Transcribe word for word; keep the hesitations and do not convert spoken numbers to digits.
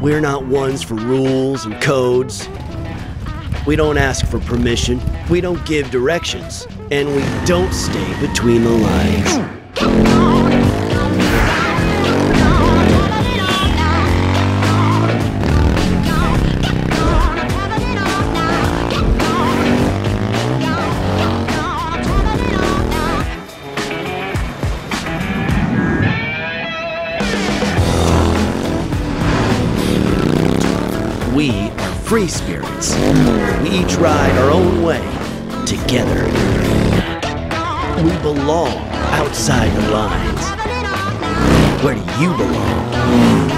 We're not ones for rules and codes. We don't ask for permission, we don't give directions, and we don't stay between the lines. We are free spirits. We each ride our own way, together. We belong outside the lines. Where do you belong?